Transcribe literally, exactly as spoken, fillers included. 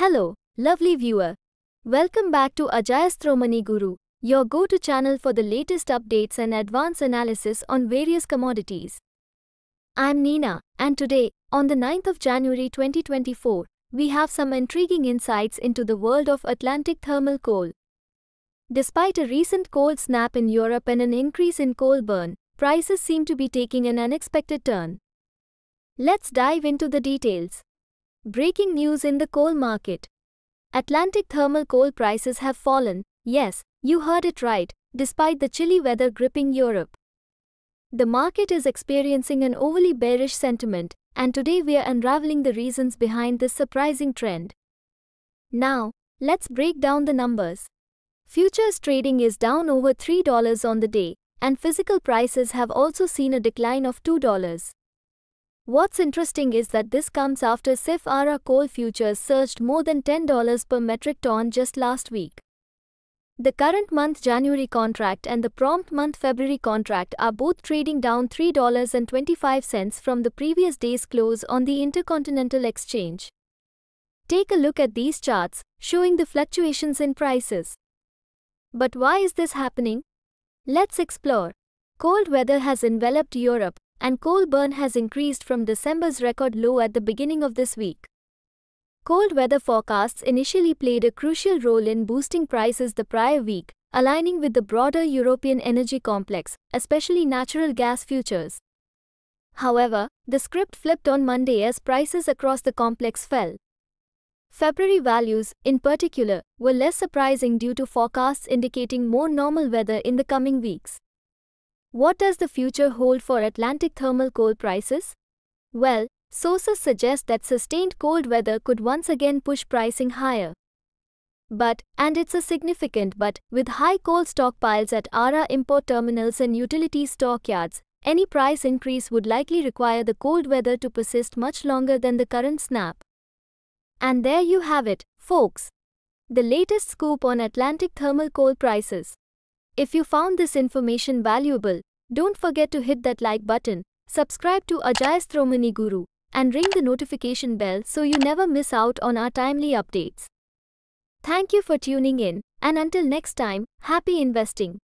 Hello, lovely viewer. Welcome back to Ajayastromani Guru, your go-to channel for the latest updates and advanced analysis on various commodities. I'm Nina, and today, on the ninth of January twenty twenty-four, we have some intriguing insights into the world of Atlantic thermal coal. Despite a recent cold snap in Europe and an increase in coal burn, prices seem to be taking an unexpected turn. Let's dive into the details. Breaking news in the coal market. Atlantic thermal coal prices have fallen, yes, you heard it right, despite the chilly weather gripping Europe. The market is experiencing an overly bearish sentiment, and today we are unraveling the reasons behind this surprising trend. Now, let's break down the numbers. Futures trading is down over three dollars on the day, and physical prices have also seen a decline of two dollars. What's interesting is that this comes after C I F A R A coal futures surged more than ten dollars per metric ton just last week. The current month January contract and the prompt month February contract are both trading down three dollars and twenty-five cents from the previous day's close on the Intercontinental Exchange. Take a look at these charts, showing the fluctuations in prices. But why is this happening? Let's explore. Cold weather has enveloped Europe, and coal burn has increased from December's record low at the beginning of this week. Cold weather forecasts initially played a crucial role in boosting prices the prior week, aligning with the broader European energy complex, especially natural gas futures. However, the script flipped on Monday as prices across the complex fell. February values, in particular, were less surprising due to forecasts indicating more normal weather in the coming weeks. What does the future hold for Atlantic thermal coal prices? Well, sources suggest that sustained cold weather could once again push pricing higher. But, and it's a significant but, with high coal stockpiles at A R A import terminals and utility stockyards, any price increase would likely require the cold weather to persist much longer than the current snap. And there you have it, folks. The latest scoop on Atlantic thermal coal prices. If you found this information valuable, don't forget to hit that like button, subscribe to Ajayastromani Guru, and ring the notification bell so you never miss out on our timely updates. Thank you for tuning in, and until next time, happy investing.